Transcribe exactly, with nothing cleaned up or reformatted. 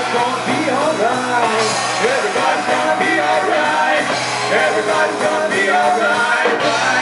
Everybody's gonna be alright. Everybody's gonna be alright. Everybody's gonna be alright.